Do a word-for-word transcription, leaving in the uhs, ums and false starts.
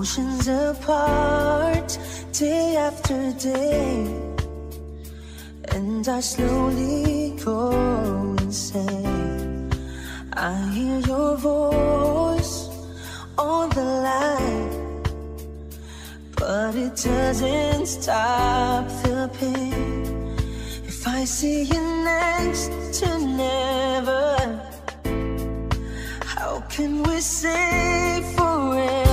oceans apart, day after day, and I slowly go insane. I hear your voice on the line, but it doesn't stop the pain. If I see you next to never, how can we say forever?